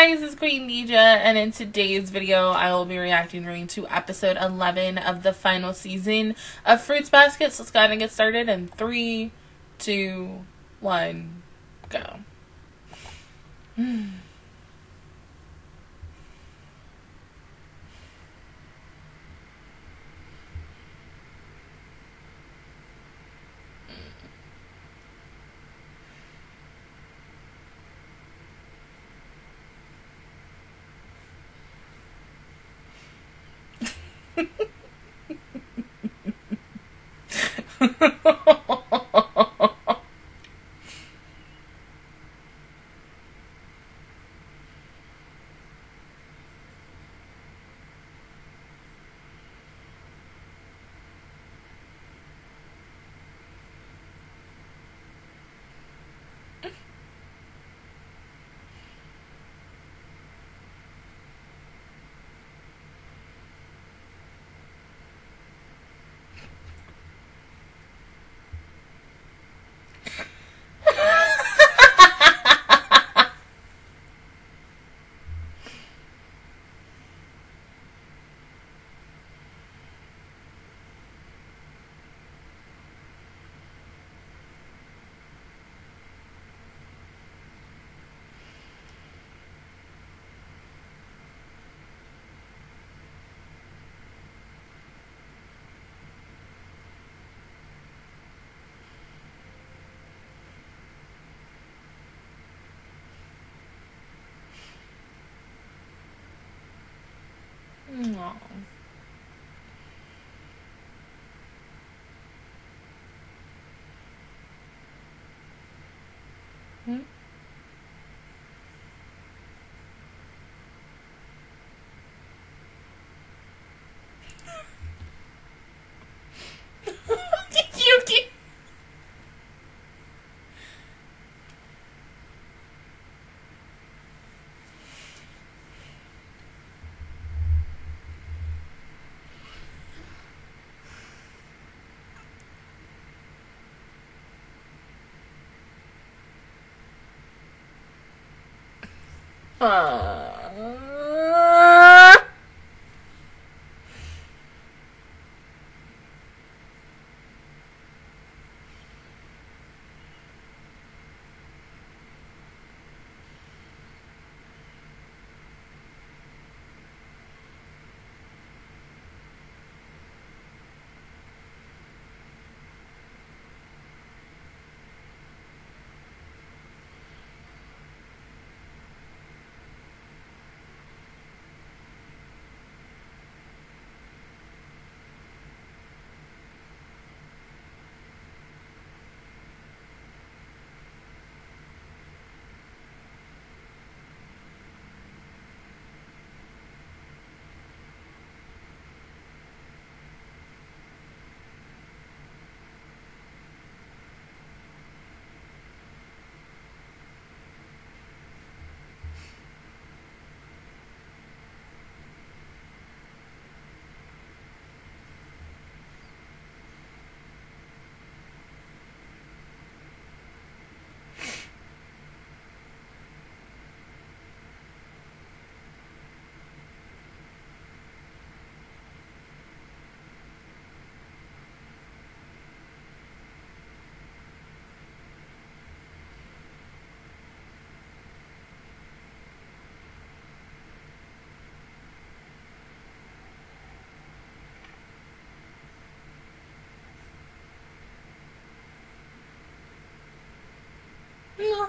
guys, it's Queen Nija, and in today's video I will be reacting to episode 11 of the final season of Fruits Basket. So let's go ahead and get started in 3, 2, 1, go. No. No.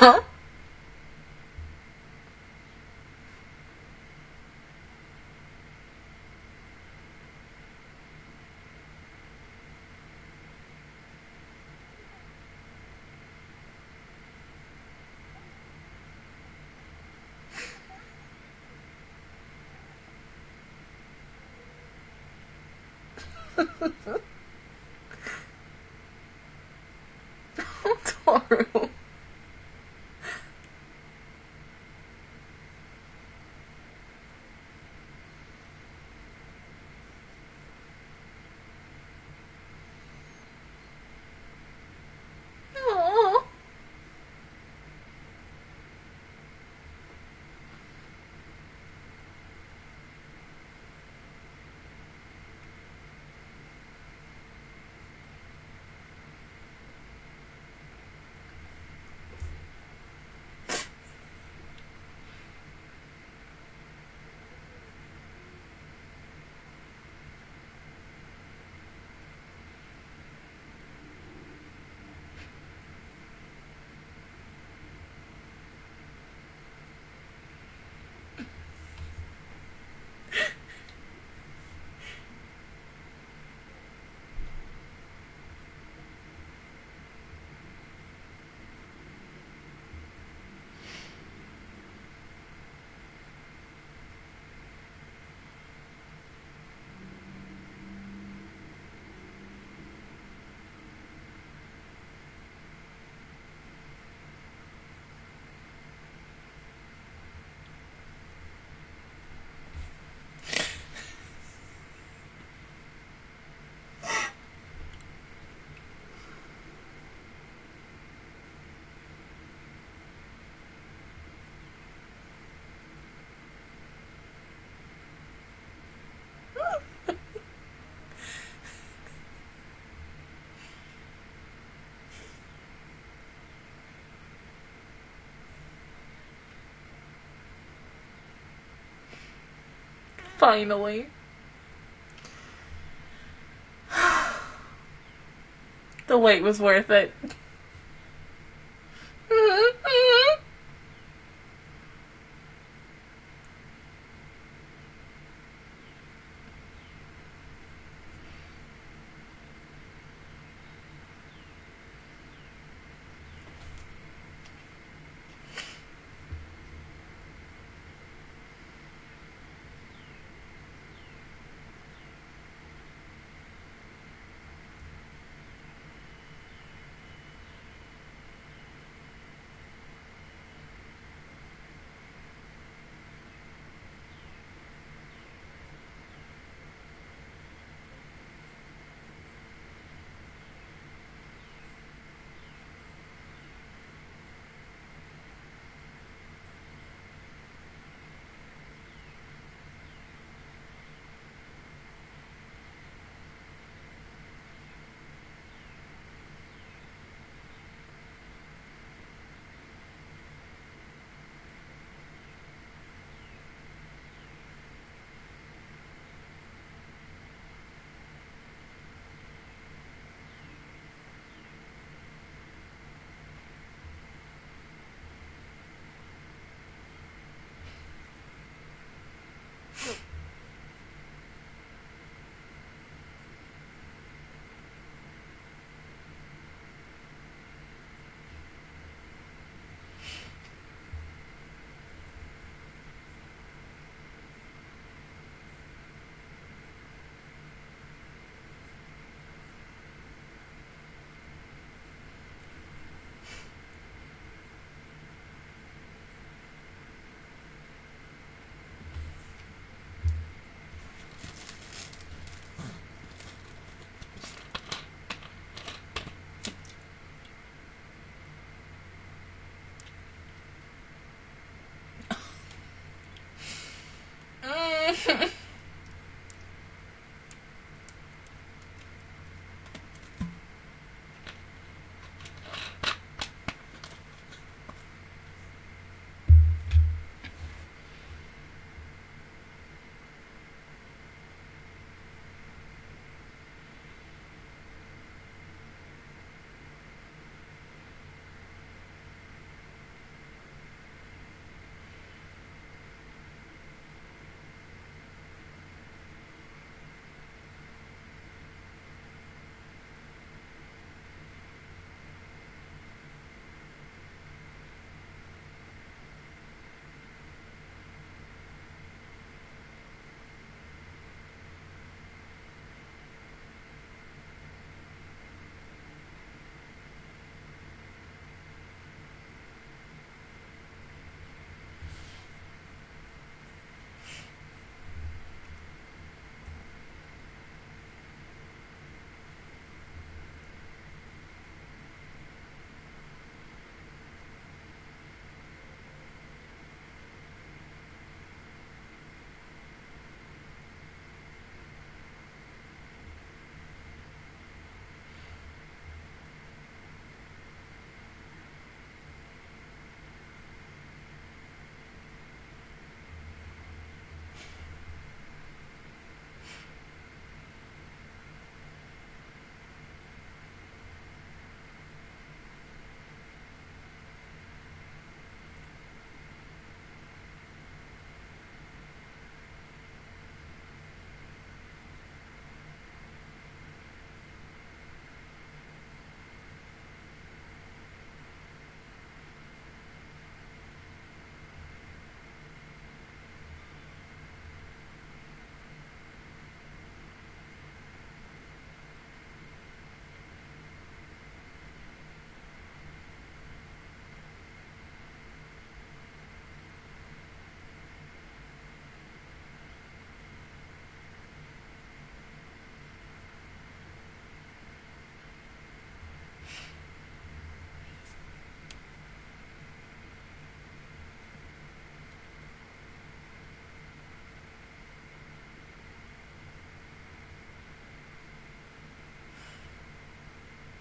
Toru. Finally. The wait was worth it.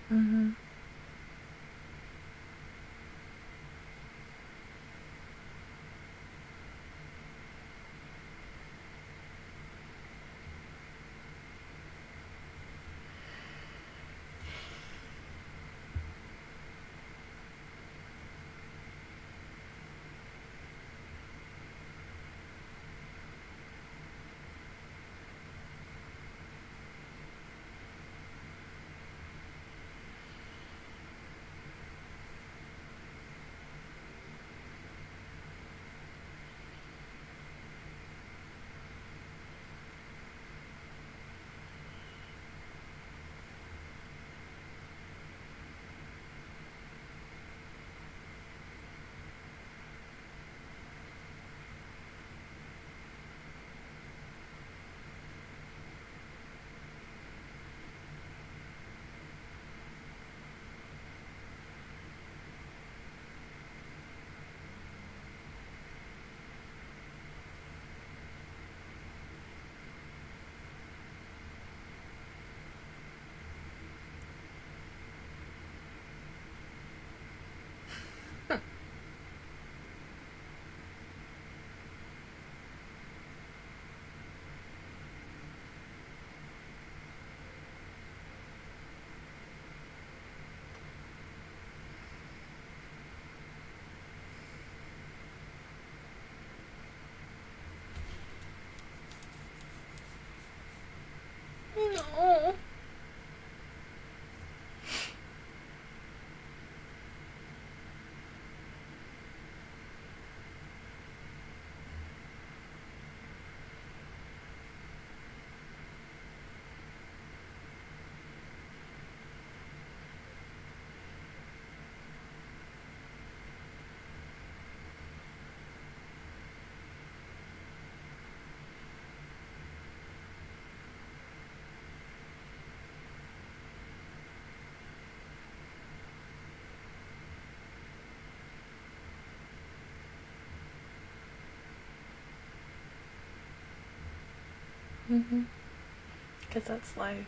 Mm-hmm. No. Mm-hmm. Because that's life.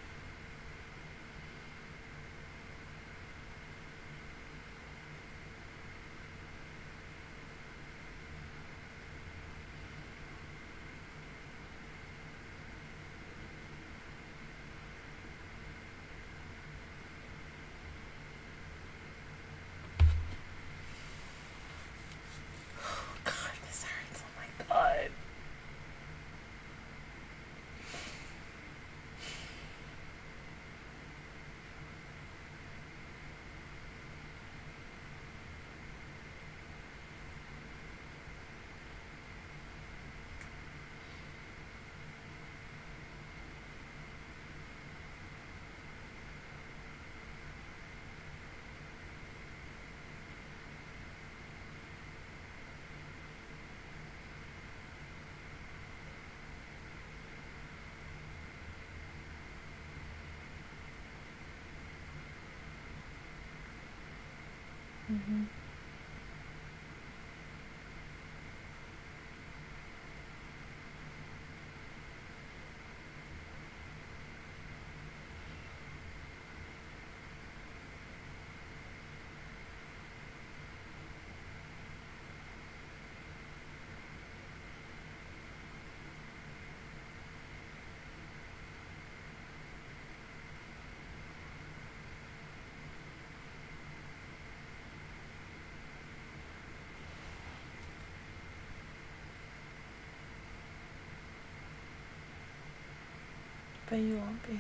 Mm-hmm. But you won't be.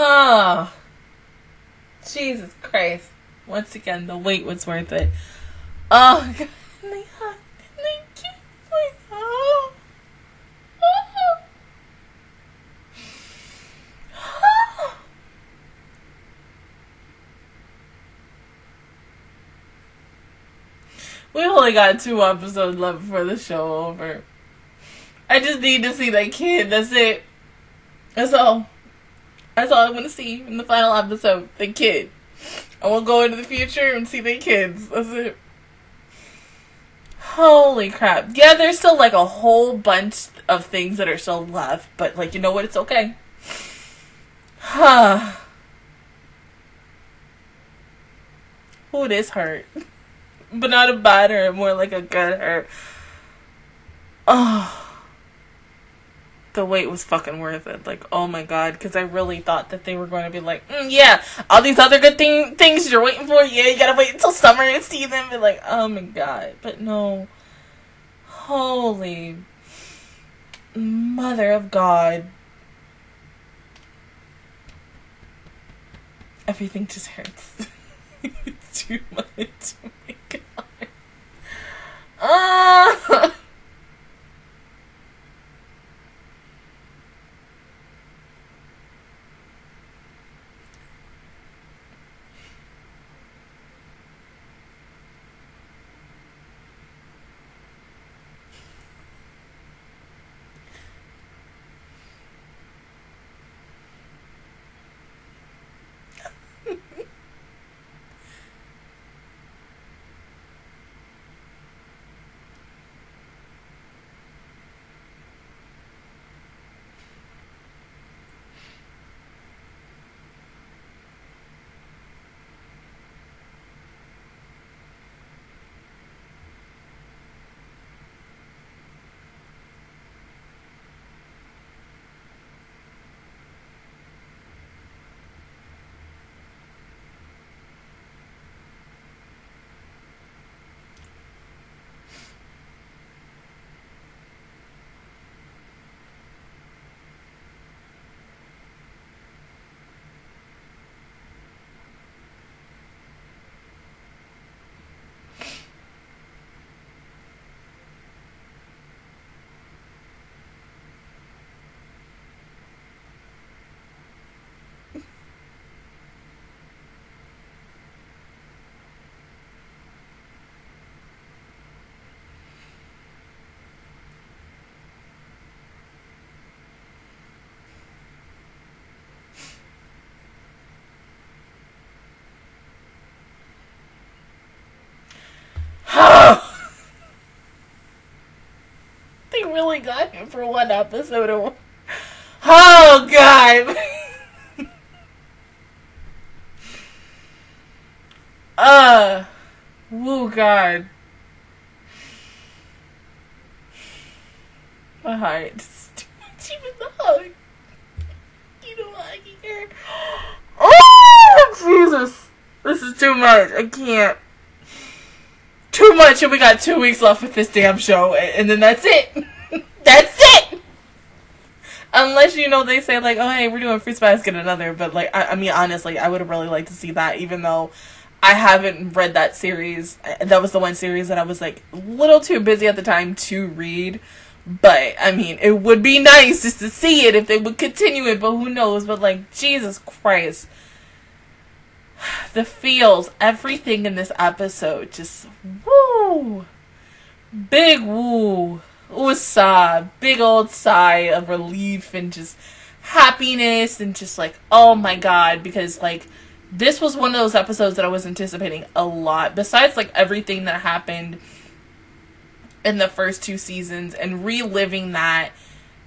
Oh, Jesus Christ. Once again, the wait was worth it. Oh, God. We only got 2 episodes left before the show over. I just need to see that kid. That's it. That's all. That's all I want to see in the final episode. The kid. I will go into the future and see the kids. That's it. Holy crap. Yeah, there's still like a whole bunch of things that are still left. But like, you know what? It's okay. Huh. Ooh, this hurt. But not a bad hurt. More like a good hurt. Oh. The wait was fucking worth it. Like, oh my God, because I really thought that they were going to be like, yeah, all these other good things you're waiting for, yeah, you gotta wait until summer and see them. Be like, oh my God, but no. Holy Mother of God. Everything just hurts. It's too much. Oh my God. Ah. really got you for one episode of... Oh, God! Oh, God. My heart is too much, even the hug. You know what, I can hear. Oh, Jesus. This is too much. I can't. Too much, and we got 2 weeks left with this damn show, and then that's it. That's it! Unless, you know, they say, like, oh, hey, we're doing Fruits Basket another, but, like, I mean, honestly, I would have really liked to see that, even though I haven't read that series. That was the one series that I was, like, a little too busy at the time to read. But, I mean, it would be nice just to see it if they would continue it, but who knows. But, like, Jesus Christ. The feels, everything in this episode, just, woo. Big woo. Ooh, sigh. Big old sigh of relief and just happiness and just, like, oh my God. Because, like, this was one of those episodes that I was anticipating a lot. Besides, like, everything that happened in the first two seasons and reliving that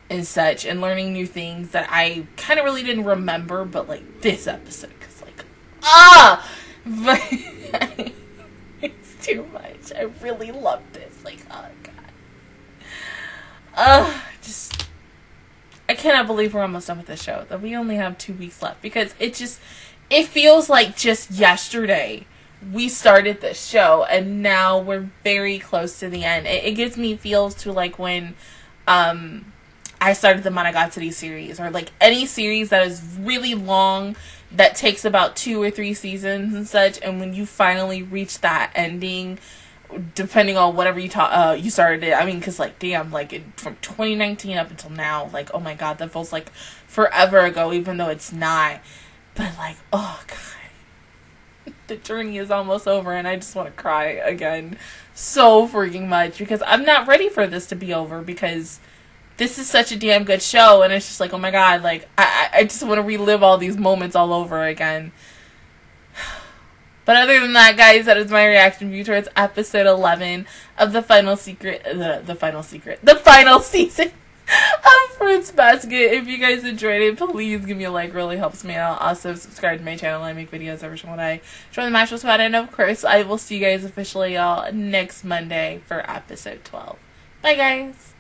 and such and learning new things that I kind of really didn't remember, but like this episode, because like, ah, but it's too much. I really love this. Like, oh God, just I cannot believe we're almost done with this show. That we only have 2 weeks left, because it just, it feels like just yesterday we started this show, and now we're very close to the end. It gives me feels to, like, when I started the Monogatari series, or, like, any series that is really long, that takes about 2 or 3 seasons and such, and when you finally reach that ending, depending on whatever you started it, I mean, because, like, damn, like, from 2019 up until now, like, oh my God, that feels like forever ago, even though it's not, but, like, oh, God. The journey is almost over, and I just want to cry again so freaking much, because I'm not ready for this to be over, because this is such a damn good show, and it's just like, oh my God, like, I just want to relive all these moments all over again. But other than that, guys, that is my reaction view towards episode 11 of the final season of Fruits Basket. If you guys enjoyed it, please give me a like. It really helps me out. Also, subscribe to my channel. I make videos every single day. Join the Matchless Squad, and of course, I will see you guys officially, y'all, next Monday for episode 12. Bye, guys.